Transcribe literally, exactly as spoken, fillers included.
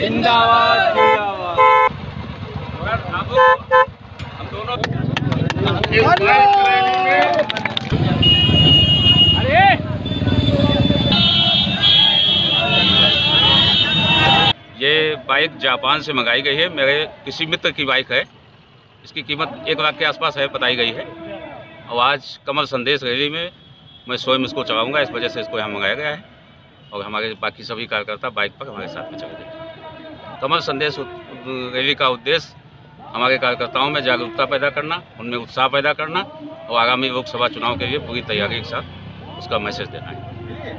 जिंदाबाद। हम दोनों अरे ये बाइक जापान से मंगाई गई है, मेरे किसी मित्र की बाइक है। इसकी कीमत एक लाख के आसपास है बताई गई है। और आज कमल संदेश रैली में मैं स्वयं इसको चलाऊंगा, इस वजह से इसको यहाँ मंगाया गया है। और हमारे बाकी सभी कार्यकर्ता बाइक पर हमारे साथ में चले गए। कमल संदेश रैली का उद्देश्य हमारे कार्यकर्ताओं में जागरूकता पैदा करना, उनमें उत्साह पैदा करना और आगामी लोकसभा चुनाव के लिए पूरी तैयारी के साथ उसका मैसेज देना है।